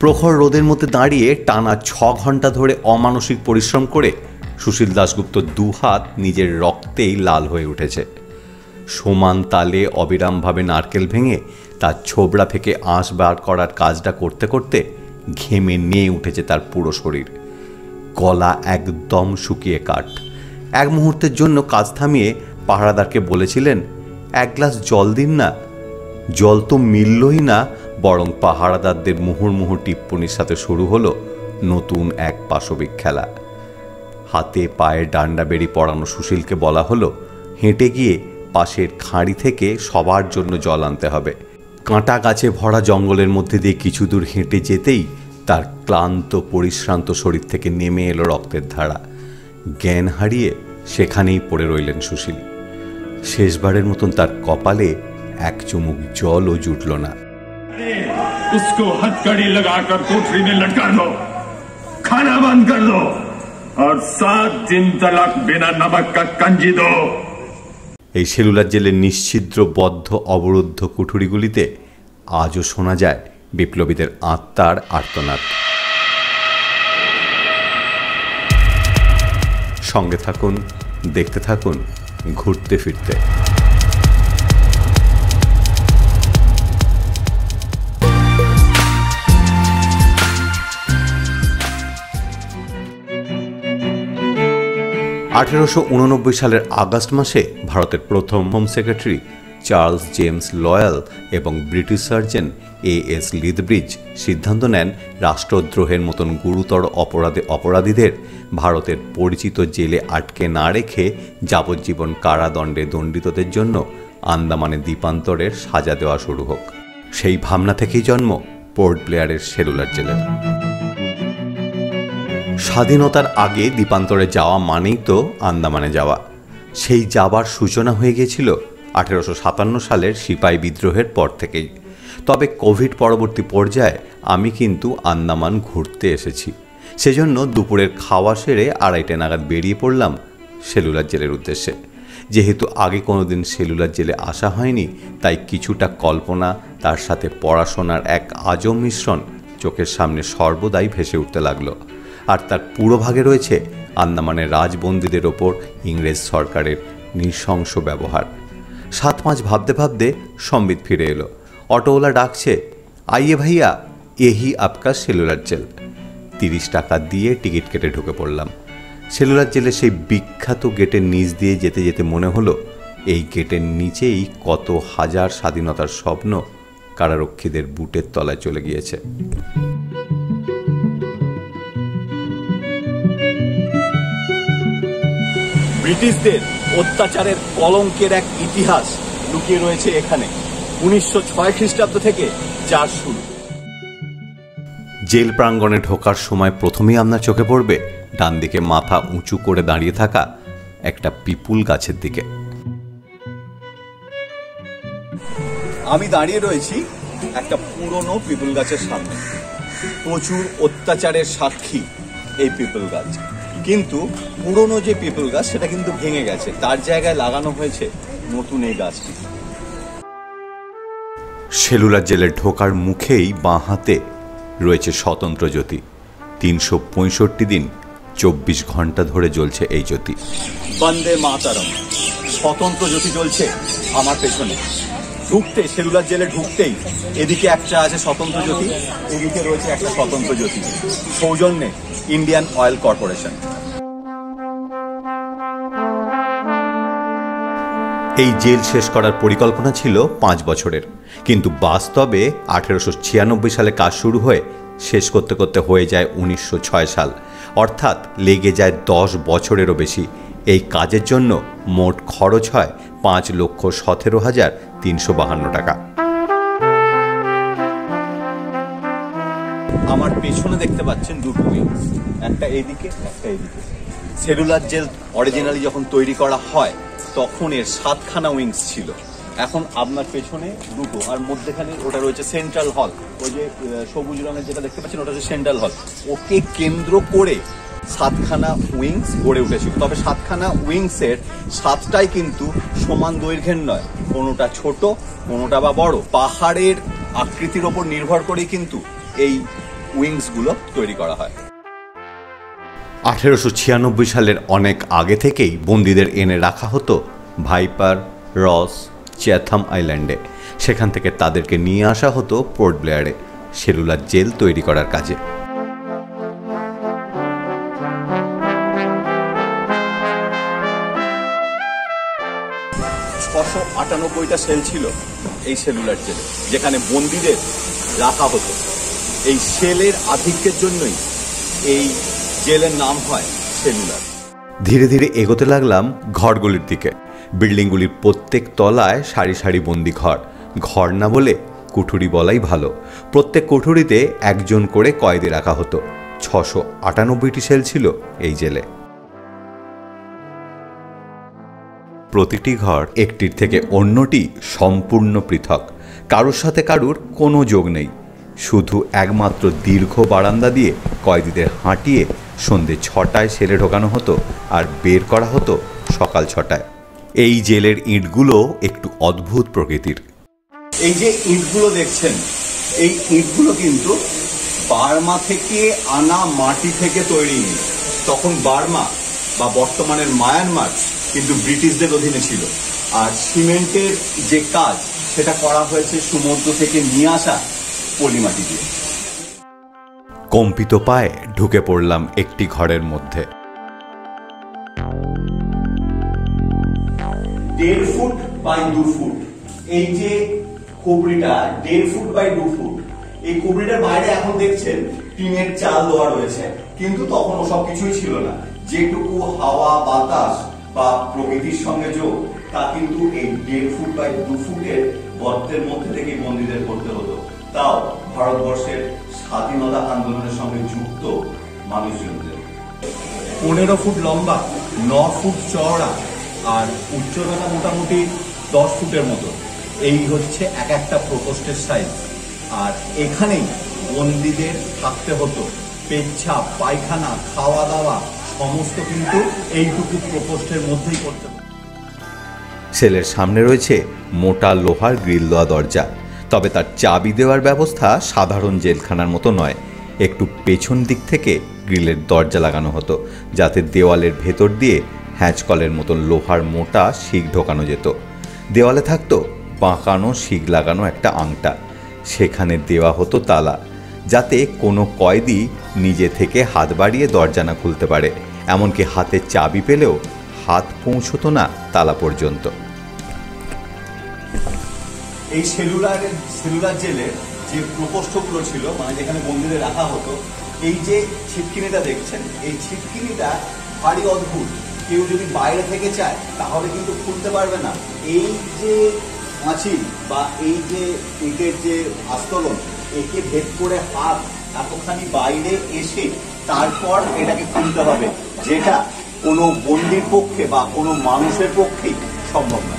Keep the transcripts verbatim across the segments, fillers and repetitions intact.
प्रखर रोदेर मध्य दाड़िये टाना छ घंटा धरे अमानसिक परिश्रम करे सुशील दासगुप्त दो हाथ निजेर रक्तेई लाल हये उठेछे। समान ताले अबिराम भावे नारकेल भेंगे तार छोबड़ा फेके आँस बार करार काजटा करते करते घेमे निये उठेछे तार पुरो शरीर। गला एकदम शुकिये काठ। एक मुहूर्तेर जोन्नो काज थामिये पाहारादारके बोलेछिलेन, एक ग्लास जल दिन ना। जल तो मिललोई ना, बरং পাহারাদারদের মুহুর্মুহু টিপ্পনির সাথে শুরু হলো নতুন এক পাশবিক খেলা। হাতে পায়ে ডান্ডা বেড়ি পরানো সুশীলকে বলা হলো হেঁটে গিয়ে পাশের খাঁড়ি থেকে সবার জন্য জল আনতে হবে। কাঁটা গাছে ভরা জঙ্গলের মধ্যে দিয়ে কিছু দূর হেঁটে যেতেই তার ক্লান্ত পরিশ্রান্ত শরীর থেকে নেমে এলো রক্তের ধারা। জ্ঞান হারিয়ে সেখানেই পড়ে রইলেন সুশীল। শেষবারের মতন তার কপালে এক চুমুক জলও জুটল না। उसको हथकड़ी लगाकर कोठरी में लटका दो, खाना बंद कर दो और सात दिन तलाक बिना नमक का कंजी दो। এই সেলুলার জেলের নিশ্চিদ্র বদ্ধ অবরুদ্ধ কুঠুরিগুলিতে আজও শোনা যায় বিপ্লবীদের আত্মার আর্তনাদ। সঙ্গে থাকুন, দেখতে থাকুন ঘুরতে ফিরতে। আঠেরোশো ঊননব্বই সালের আগস্ট মাসে ভারতের প্রথম home secretary Charles James Lyall এবং British surgeon A S Lethbridge সিদ্ধান্ত নেন রাষ্ট্রদ্রোহের মতন গুরুতর অপরাধে অপরাধীদের ভারতের পরিচিত জেলে আটকে না রেখে যাবজ্জীবন কারাদণ্ডে দণ্ডিতদের জন্য আন্দামানে দ্বীপান্তরের সাজা দেওয়া শুরু হোক। সেই ভাবনা থেকেই জন্ম পোর্ট ব্লেয়ারের সেলুলার জেলের। স্বাধীনতার আগে দ্বীপান্তরে যাওয়া মানেই তো আন্দামানে যাওয়া। সেই যাবার সূচনা হয়ে গিয়েছিল আঠেরোশো সাতান্ন সালের সিপাহী বিদ্রোহের পর থেকেই। তবে কোভিড পরবর্তী পর্যায়ে আমি কিন্তু আন্দামান ঘুরতে এসেছি, সেজন্য দুপুরের খাওয়া সেরে আড়াইটে নাগাদ বেরিয়ে পড়লাম সেলুলার জেলের উদ্দেশ্যে। যেহেতু আগে কোনো দিন সেলুলার জেলে আসা হয়নি, তাই কিছুটা কল্পনা তার সাথে পড়াশোনার এক আজব মিশ্রণ চোখের সামনে সর্বদাই ভেসে উঠতে লাগলো। আর তার পুরো ভাগে রয়েছে আন্দামানের রাজবন্দীদের ওপর ইংরেজ সরকারের নৃশংস ব্যবহার। সাত মাস ভাবতে ভাবতে সম্বিত ফিরে এলো। অটোওয়ালা ডাকছে, আইয়ে ভাইয়া, এহি আপকা সেলুলার জেল। তিরিশ টাকা দিয়ে টিকিট কেটে ঢুকে পড়লাম সেলুলার জেলে। সেই বিখ্যাত গেটের নিচ দিয়ে যেতে যেতে মনে হলো এই গেটের নিচেই কত হাজার স্বাধীনতার স্বপ্ন কারারক্ষীদের বুটের তলায় চলে গিয়েছে। ব্রিটিশদের অত্যাচারের কলঙ্কের এক ইতিহাস লুকিয়ে রয়েছে এখানে। উনিশশো ছয় খ্রিস্টাব্দ থেকে যার শুরু। জেল প্রাঙ্গণে ঢোকার সময় প্রথমেই আপনার চোখে পড়বে ডান দিকে মাথা উঁচু করে দাঁড়িয়ে থাকা একটা পিপুল গাছের দিকে। আমি দাঁড়িয়ে রয়েছি একটা পুরনো পিপুল গাছের সামনে। প্রচুর অত্যাচারের সাক্ষী এই পিপুল গাছ, কিন্তু পুরনো যে পিপল গাছ সেটা কিন্তু ভেঙে গেছে, তার জায়গায় লাগানো হয়েছে নতুন এই গাছটি। সেলুলার জেলে ঢোকার মুখেই বাঁ হাতে রয়েছে স্বতন্ত্র জ্যোতি। তিনশো পঁয়ষট্টি দিন চব্বিশ ঘন্টা ধরে জ্বলছে এই জ্যোতি। বন্দে মাতারম। স্বতন্ত্র জ্যোতি জ্বলছে আমার পেছনে। ঢুকতে সেলুলার জেলে ঢুকতেই এদিকে একটা আছে স্বতন্ত্র জ্যোতি, এদিকে রয়েছে একটা স্বতন্ত্র জ্যোতি, সৌজন্যে ইন্ডিয়ান অয়েল কর্পোরেশন। এই জেল শেষ করার পরিকল্পনা ছিল পাঁচ বছরের, কিন্তু বাস্তবে আঠেরোশো ছিয়ানব্বই সালে কাজ শুরু হয়ে শেষ করতে করতে হয়ে যায় উনিশশো ছয় সাল, অর্থাৎ লেগে যায় দশ বছরেরও বেশি। এই কাজের জন্য মোট খরচ হয় পাঁচ লক্ষ সতেরো হাজার তিনশো বাহান্ন টাকা। আমার পেছনে দেখতে পাচ্ছেন দুটো উইং, একটা এইদিকে একটা এইদিকে। সেলুলার জেল অরিজিনালি যখন তৈরি করা হয় তখন এর সাতখানা উইংস ছিল। এখন আপনার পেছনে দুটো, আর মধ্যখানে ওটা রয়েছে সেন্ট্রাল হল। ওই যে সবুজ রঙের যেটা দেখতে পাচ্ছেন ওটা হচ্ছে সেন্ট্রাল হল। ওকে কেন্দ্র করে সাতখানা উইংস গড়ে উঠেছিল। তবে সাতখানা উইংসের সাতটাই কিন্তু সমান দৈর্ঘ্যের নয়, কোনোটা ছোট কোনোটা বা বড়। পাহাড়ের আকৃতির ওপর নির্ভর করেই কিন্তু এই উইংসগুলো তৈরি করা হয়। আঠেরোশো ছিয়ানব্বই সালের অনেক আগে থেকেই বন্দীদের এনে রাখা হতো ভাইপার, রস, চ্যাথাম আইল্যান্ডে। সেখান থেকে তাদেরকে নিয়ে আসা হতো পোর্ট ব্লেয়ারে সেলুলার জেল তৈরি করার কাজে। ছশো আটানব্বইটা সেল ছিল এই সেলুলার জেলে, যেখানে বন্দীদের রাখা হতো। এই সেলের আধিক্যের জন্যই এই জেলের নাম হয় সেলুলার। ধীরে ধীরে এগোতে লাগলাম ঘরগুলির দিকে। বিল্ডিংগুলির প্রত্যেক তলায় সারি সারি বন্দি ঘর, ঘর না বলে কুঠুরি বলাই ভালো। প্রত্যেক কুঠুরিতে একজন করে কয়েদি রাখা হতো। ছশো আটানব্বইটি সেল ছিল এই জেলে। প্রতিটি ঘর একটির থেকে অন্যটি সম্পূর্ণ পৃথক, কারোর সাথে কারুর কোনো যোগ নেই। শুধু একমাত্র দীর্ঘ বারান্দা দিয়ে কয়েদিদের হাঁটিয়ে সন্ধ্যে ছটায় সেলে ঢোকানো হতো আর বের করা হতো সকাল ছটায়। এই জেলের ইঁটগুলো একটু অদ্ভুত প্রকৃতির। এই যে ইঁটগুলো দেখছেন, এই ইঁটগুলো কিন্তু বার্মা থেকে আনা মাটি থেকে তৈরি। তখন বার্মা বা বর্তমানের মায়ানমার কিন্তু ব্রিটিশদের অধীনে ছিল, আর সিমেন্টের যে কাজ সেটা করা হয়েছে সমুদ্র থেকে নিয়ে আসা পলি মাটি দিয়ে। কম্পিত পায়ে ঢুকে পড়লাম একটি ঘরের মধ্যে। দেড় ফুট বাই দু ফুট এই যে খুবড়িটা, দেড় ফুট বাই দু ফুট এই খুবড়িটার বাইরে এখন দেখছেন টিনের চাল দেওয়া রয়েছে, কিন্তু তখন ওসব কিছুই ছিল না। যেটুকু হাওয়া বাতাস বা প্রকৃতির সঙ্গে যোগ তা কিন্তু এই দেড় ফুট বাই দু ফুটের গর্তের মধ্যে থেকে বন্দীদের করতে হতো, তাও ভারতবর্ষের স্বাধীনতা আন্দোলনের সঙ্গে যুক্ত মানুষজনদের। পনেরো ফুট লম্বা, ন ফুট চওড়া আর উচ্চতা মোটামুটি দশ ফুটের মতো। এই হচ্ছে এক একটা প্রকোষ্ঠের সাইজ। আর এখানেই বন্দীদের থাকতে হতো। পেচ্ছাপ, পায়খানা, খাওয়া দাওয়া সমস্ত কিন্তু এইটুকু প্রকোষ্ঠের মধ্যেই করতে হতো। সেলের সামনে রয়েছে মোটা লোহার গ্রিল দেওয়া দরজা, তবে তার চাবি দেওয়ার ব্যবস্থা সাধারণ জেলখানার মতো নয়। একটু পেছন দিক থেকে গ্রিলের দরজা লাগানো হতো, যাতে দেওয়ালের ভেতর দিয়ে হ্যাঁচকলের মতন লোহার মোটা শিক ঢোকানো যেত। দেওয়ালে থাকতো বাঁকানো শিক লাগানো একটা আংটা, সেখানে দেওয়া হতো তালা, যাতে কোনো কয়েদি নিজে থেকে হাত বাড়িয়ে দরজা না খুলতে পারে। এমনকি হাতে চাবি পেলেও হাত পৌঁছতো না তালা পর্যন্ত। এই সেলুলার সেলুলার জেলে যে প্রকোষ্ঠগুলো ছিল, মানে যেখানে বন্দীদের রাখা হতো, এই যে ছিটকিনিটা দেখছেন, এই ছিটকিনিটা ভারী অদ্ভুত। কেউ যদি বাইরে থেকে চায় তাহলে কিন্তু খুলতে পারবে না। এই যে মাছির বা এই যে ইটের যে আস্তরণ, একে ভেদ করে হাত এতখানি বাইরে এসে তারপর এটাকে খুলতে হবে, যেটা কোনো বন্দির পক্ষে বা কোনো মানুষের পক্ষেই সম্ভব নয়।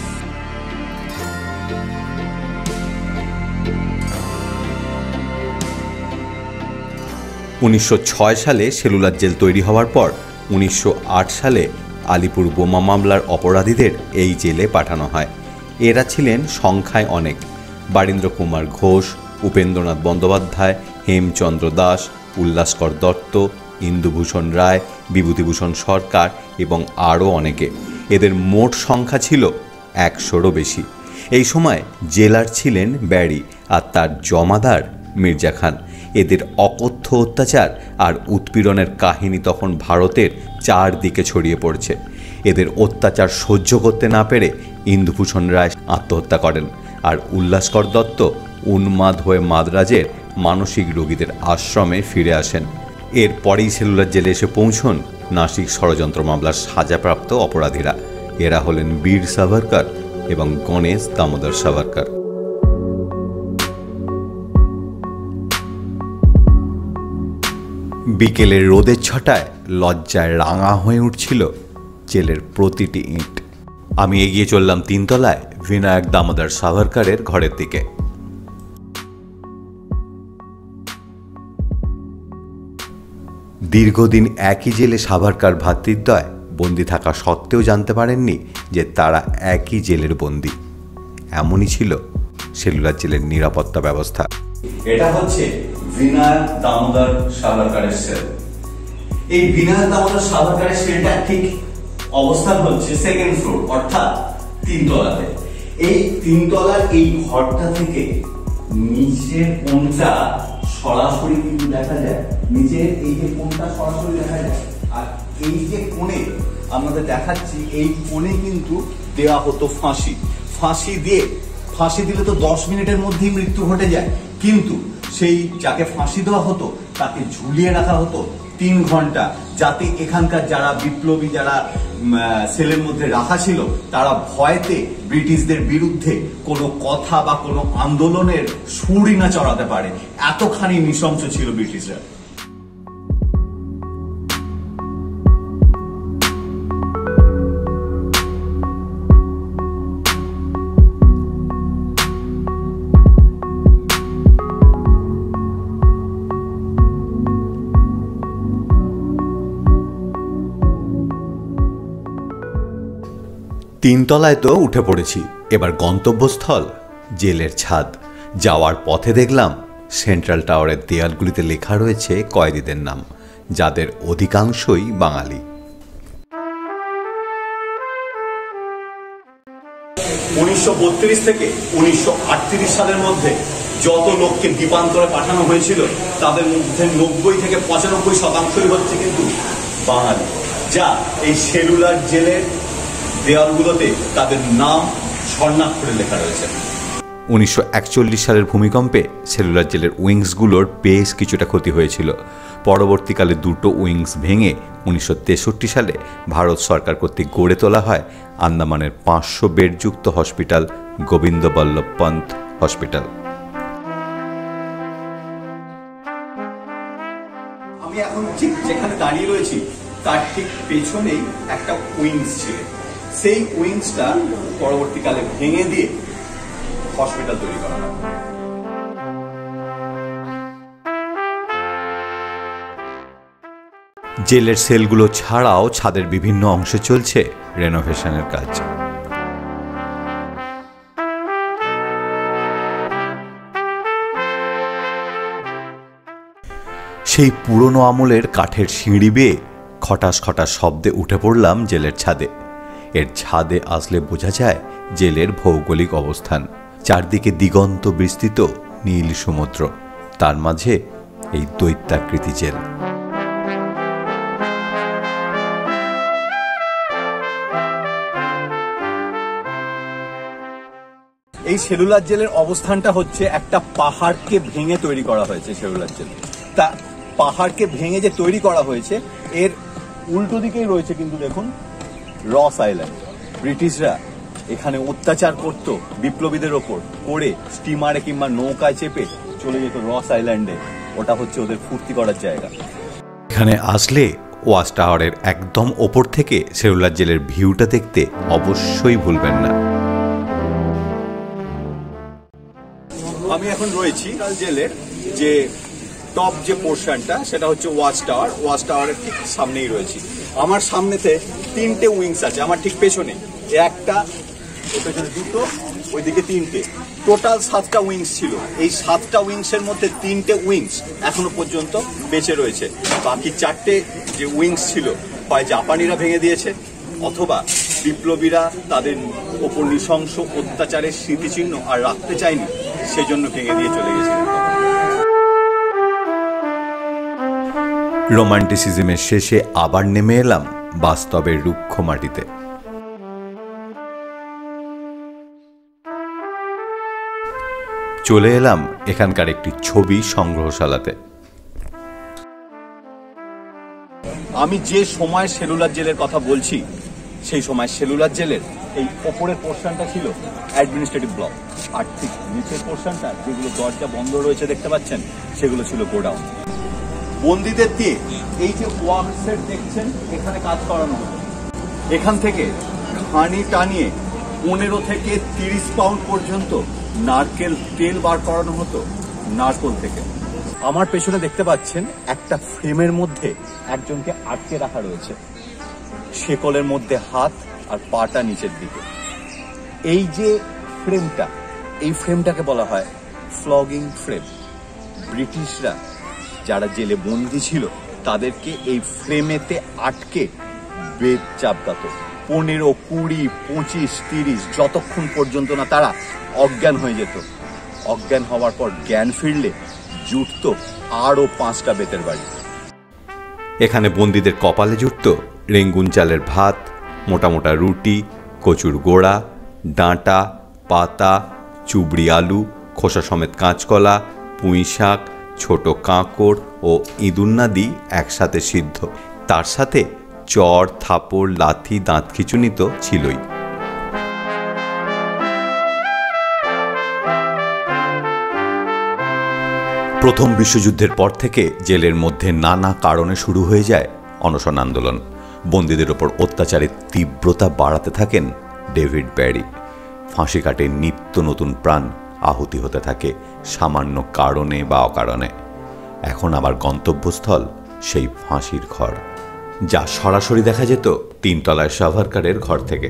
উনিশশো ছয় সালে সেলুলার জেল তৈরি হওয়ার পর উনিশশো আট সালে আলিপুর বোমা মামলার অপরাধীদের এই জেলে পাঠানো হয়। এরা ছিলেন সংখ্যায় অনেক। বারীন্দ্র কুমার ঘোষ, উপেন্দ্রনাথ বন্দ্যোপাধ্যায়, হেমচন্দ্র দাস, উল্লাসকর দত্ত, ইন্দু ভূষণ রায়, বিভূতিভূষণ সরকার এবং আরও অনেকে। এদের মোট সংখ্যা ছিল একশোরও বেশি। এই সময় জেলার ছিলেন ব্যারি আর তার জমাদার মির্জা খান। এদের অকথ্য অত্যাচার আর উৎপীড়নের কাহিনী তখন ভারতের চারদিকে ছড়িয়ে পড়ছে। এদের অত্যাচার সহ্য করতে না পেরে ইন্দুভূষণ রায় আত্মহত্যা করেন, আর উল্লাসকর দত্ত উন্মাদ হয়ে মাদ্রাজের মানসিক রোগীদের আশ্রমে ফিরে আসেন। এরপরেই সেলুলার জেলে এসে পৌঁছন নাসিক ষড়যন্ত্র মামলার সাজাপ্রাপ্ত অপরাধীরা। এরা হলেন বীর সাভারকর এবং গণেশ দামোদর সাভারকর। বিকেলের রোদের ছটায় লজ্জায় রাঙা হয়ে উঠছিল জেলের প্রতিটি ইঁট। আমি এগিয়ে চললাম তিনতলায় বিনায়ক দামোদর সাভারকরের ঘরের দিকে। দীর্ঘদিন একই জেলে সাভারকর ভ্রাতৃদ্বয় বন্দী থাকা সত্ত্বেও জানতে পারেননি যে তারা একই জেলের বন্দী। এমনই ছিল সেলুলার জেলের নিরাপত্তা ব্যবস্থা। এটা হচ্ছে विनायक दामोदर सावरकर सेल এই বিনায়ক দামোদর সাভারকারের সেলটা ঠিক অবস্থান হচ্ছে সেকেন্ড ফ্লোর অর্থাৎ তিনতলাতে। এই তিনতলার এই ঘরটা থেকে নিচের কোণটা সরাসরি কিন্তু দেখা যায়, নিচের এই যে কোণটা সরাসরি দেখা যায়। আর এই যে কোণে আমাদের দেখাচ্ছি এই কোণে কিন্তু দেওয়া হতো ফাঁসি। ফাঁসি দিয়ে ফাঁসি দিলে তো দশ মিনিটের মধ্যেই মৃত্যু ঘটে যায়, কিন্তু সেই যাকে ফাঁসি দেওয়া হতো তাকে ঝুলিয়ে রাখা হতো তিন ঘন্টা, যাতে এখানকার যারা বিপ্লবী যারা সেলের মধ্যে রাখা ছিল তারা ভয়তে ব্রিটিশদের বিরুদ্ধে কোনো কথা বা কোনো আন্দোলনের সুরই না চড়াতে পারে, এতখানি নৃশংস ছিল ব্রিটিশরা। তিনতলায় তো উঠে পড়েছি, এবার গন্তব্যস্থল জেলের ছাদ। যাওয়ার পথে দেখলাম সেন্ট্রাল টাওয়ারের দেয়ালগুলিতে লেখা রয়েছে কয়েদিদের নাম, যাদের অধিকাংশই বাঙালি। উনিশশো বত্রিশ থেকে উনিশশো আটত্রিশ সালের মধ্যে যত লোককে দ্বীপান্তরে পাঠানো হয়েছিল তাদের মধ্যে নব্বই থেকে পঁচানব্বই শতাংশই হচ্ছে কিন্তু বাঙালি, যা এই সেলুলার জেলের দেয়ালগুলোতে তাদের নাম স্বর্ণাক্ষরে লেখা রয়েছে। উনিশশো একচল্লিশ সালের ভূমিকম্পে সেলুলার জেলের উইংসগুলোর বেশ কিছুটা ক্ষতি হয়েছিল। পরবর্তীকালে দুটো উইংস ভেঙে উনিশশো তেষট্টি সালে ভারত সরকার কর্তৃক গড়ে তোলা হয় আন্দামানের পাঁচশো বেডযুক্ত হসপিটাল গোবিন্দ বল্লভ পন্থ হসপিটাল। আমি এখন ঠিক যেখানে দাঁড়িয়ে রয়েছি তার ঠিক পেছনেই একটা উইংস ছিল, সেই উইংসটা পরবর্তীকালে ভেঙে দিয়ে হসপিটাল তৈরি করা হয়। জেলের সেলগুলো ছাড়াও ছাদের বিভিন্ন অংশে চলছে রেনোভেশনের কাজ। সেই পুরনো আমলের কাঠের সিঁড়ি বেয়ে খটাস খটাস শব্দে উঠে পড়লাম জেলের ছাদে। এর ছাদে আসলে বোঝা যায় জেলের ভৌগোলিক অবস্থান। চারদিকে দিগন্ত বিস্তৃত নীল সমুদ্র, তার মাঝে এই দৈত্যাকৃতি জেল। এই সেলুলার জেলের অবস্থানটা হচ্ছে একটা পাহাড়কে ভেঙে তৈরি করা হয়েছে সেলুলার জেল। তা পাহাড়কে ভেঙে যে তৈরি করা হয়েছে এর উল্টো দিকেই রয়েছে কিন্তু দেখুন রস আইল্যান্ড। ব্রিটিশরা এখানে অত্যাচার করত বিপ্লবীদের ওপর, করে স্টিমারে কিংবা নৌকায় চেপে চলে যেত রস আইল্যান্ডে, ওটা হচ্ছে ওদের ফুর্তি করার জায়গা। এখানে আসলে ওয়াচ টাওয়ারের একদম ওপর থেকে সেলুলার জেলের ভিউটা দেখতে অবশ্যই ভুলবেন না। আমি এখন রয়েছি জেলের যে টপ যে পোর্শনটা সেটা হচ্ছে ওয়াচ টাওয়ার, ওয়াচ টাওয়ারের ঠিক সামনেই রয়েছি। আমার সামনেতে তিনটে উইংস আছে, আমার ঠিক পেছনে একটা, ওর পেছনে দুটো, ওইদিকে তিনটে, টোটাল সাতটা উইংস ছিল। এই সাতটা উইংসের মধ্যে তিনটে উইংস এখনো পর্যন্ত বেঁচে রয়েছে। বাকি চারটে যে উইংস ছিল হয় জাপানিরা ভেঙে দিয়েছে অথবা বিপ্লবীরা তাদের ওপর নৃশংস অত্যাচারের স্মৃতিচিহ্ন আর রাখতে চায়নি, সেজন্য ভেঙে দিয়ে চলে গেছে। রোমান্টিসিজমের শেষে আবার নেমে এলাম বাস্তবের রুক্ষ মাটিতে। চলে এলাম এখানকার একটি ছবি সংগ্রহশালাতে। আমি যে সময় সেলুলার জেলের কথা বলছি সেই সময় সেলুলার জেলের এই ওপরের পোর্শনটা ছিল অ্যাডমিনিস্ট্রেটিভ ব্লক, আর ঠিক নিচের পোর্শনটা যেগুলো দরজা বন্ধ রয়েছে দেখতে পাচ্ছেন সেগুলো ছিল গোডাউন। বন্দীদের দিয়ে এই যে ওয়ার্ক সেট দেখছেন এখানে কাজ করানো হতো। এখান থেকে ঘানি টানিয়ে পনেরো থেকে তিরিশ পাউন্ড পর্যন্ত নারকেল তেল বার করানো হতো নারকোল থেকে। আমার পেছনে দেখতে পাচ্ছেন একটা ফ্রেমের মধ্যে একজনকে আটকে রাখা রয়েছে, শেকলের মধ্যে হাত আর পাটা নিচের দিকে। এই যে ফ্রেমটা, এই ফ্রেমটাকে বলা হয় ফ্লগিং ফ্রেম। ब्रिटिशरा যারা জেলে বন্দী ছিল তাদেরকে এই ফ্রেমেতে আটকে বেত চাপতাতো পনেরো কুড়ি পঁচিশ তিরিশ যতক্ষণ পর্যন্ত না তারা অজ্ঞান হয়ে যেত। অজ্ঞান হওয়ার পর জ্ঞান ফিরলে জুটত আরও পাঁচটা বেতের বাড়ি। এখানে বন্দীদের কপালে জুটত রেঙ্গুন চালের ভাত, মোটা মোটা রুটি, কচুর গোড়া, ডাঁটা, পাতা, চুবড়ি আলু, খোসা সমেত কাঁচকলা, পুঁই শাক, ছোট কাঁকড় ও ইঁদুরনাদি একসাথে সিদ্ধ। তার সাথে চর, থাপড়, লাথি, দাঁত খিচুনি তো ছিলই। প্রথম বিশ্বযুদ্ধের পর থেকে জেলের মধ্যে নানা কারণে শুরু হয়ে যায় অনশন আন্দোলন। বন্দীদের ওপর অত্যাচারের তীব্রতা বাড়াতে থাকেন ডেভিড ব্যারি। ফাঁসি কাটে নিত্য নতুন প্রাণ, আহুতি হতে থাকে সামান্য কারণে বা অকারণে। এখন আবার গন্তব্যস্থল সেই ফাঁসির ঘর, যা সরাসরি দেখা যেত তিনতলায় সাভারকারের ঘর থেকে।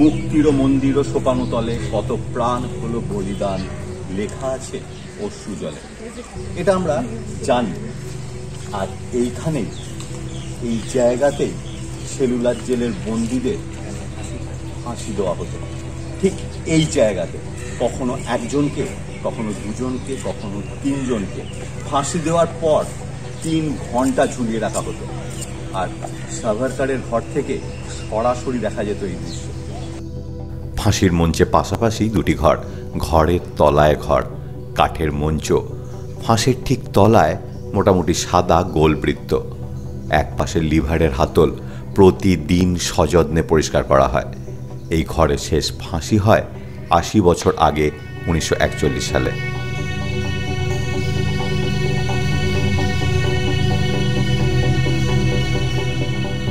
মুক্তির মন্দির ও সোপানো তলে কত প্রাণ হলো বলিদান, লেখা আছে অশ্রু জলে। এটা আমরা জানি। আর এইখানে এই জায়গাতে সেলুলার জেলের বন্দীদের ফাঁসি দেওয়া হতো। ঠিক এই জায়গাতে কখনো একজনকে, কখনো দুজনকে, কখনো তিনজনকে ফাঁসি দেওয়ার পর তিন ঘন্টা ঝুলিয়ে রাখা হতো। আর সাভারকারের ঘর থেকে সরাসরি দেখা যেত এই দৃশ্য। ফাঁসির মঞ্চে পাশাপাশি দুটি ঘর, ঘরের তলায় ঘর, কাঠের মঞ্চ। ফাঁসির ঠিক তলায় মোটামুটি সাদা গোলবৃত্ত, এক পাশে লিভারের হাতল, প্রতিদিন সযত্নে পরিষ্কার করা হয়। এই ঘরে শেষ ফাঁসি হয় আশি বছর আগে উনিশশো একচল্লিশ সালে।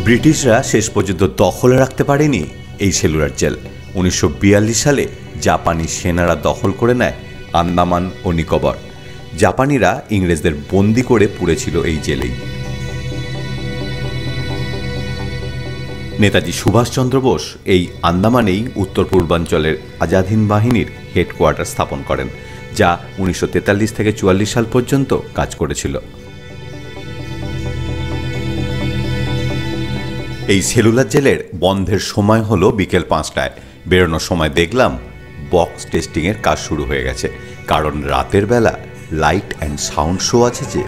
ব্রিটিশরা শেষ পর্যন্ত দখলে রাখতে পারেনি এই সেলুলার জেল। উনিশশো বিয়াল্লিশ সালে জাপানি সেনারা দখল করে নেয় আন্দামান ও নিকোবর। জাপানিরা ইংরেজদের বন্দি করে পুড়েছিল এই জেলেই। নেতাজি সুভাষচন্দ্র বোস এই আন্দামানেই উত্তর পূর্বাঞ্চলের আজাদহিন্দ বাহিনীর হেডকোয়ার্টার স্থাপন করেন, যা উনিশশো তেতাল্লিশ থেকে চুয়াল্লিশ সাল পর্যন্ত কাজ করেছিল। এই সেলুলার জেলের বন্ধের সময় হলো বিকেল পাঁচটায়। বেরোনোর সময় দেখলাম বক্স টেস্টিংয়ের কাজ শুরু হয়ে গেছে, কারণ রাতের বেলা লাইট অ্যান্ড সাউন্ড শো আছে। যে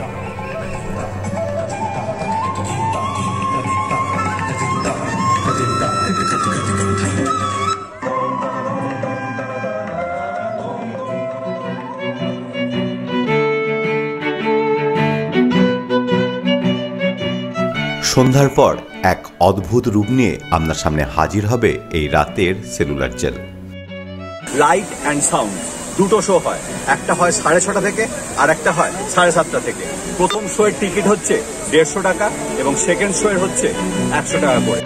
সন্ধ্যার পর এক অদ্ভুত রূপ নিয়ে আপনার সামনে হাজির হবে এই রাতের cellular jail. Light and sound দুটো শো হয়, একটা হয় সাড়ে ছটা থেকে আর একটা হয় সাড়ে সাতটা থেকে। প্রথম শো এর টিকিট হচ্ছে দেড়শো টাকা এবং সেকেন্ড শো এর হচ্ছে একশো টাকা করে।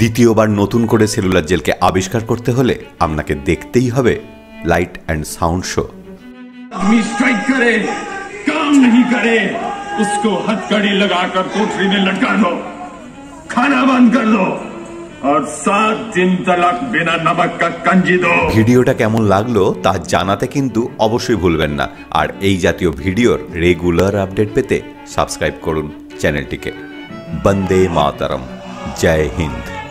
দ্বিতীয়বার নতুন করে সেলুলার জেলকে আবিষ্কার করতে হলে আপনাকে দেখতেই হবে লাইট অ্যান্ড সাউন্ড শো। ভিডিওটা কেমন লাগলো তা জানাতে কিন্তু অবশ্যই ভুলবেন না। আর এই জাতীয় ভিডিওর রেগুলার আপডেট পেতে সাবস্ক্রাইব করুন চ্যানেলটিকে। বন্দে মাতরম। জয় হিন্দ।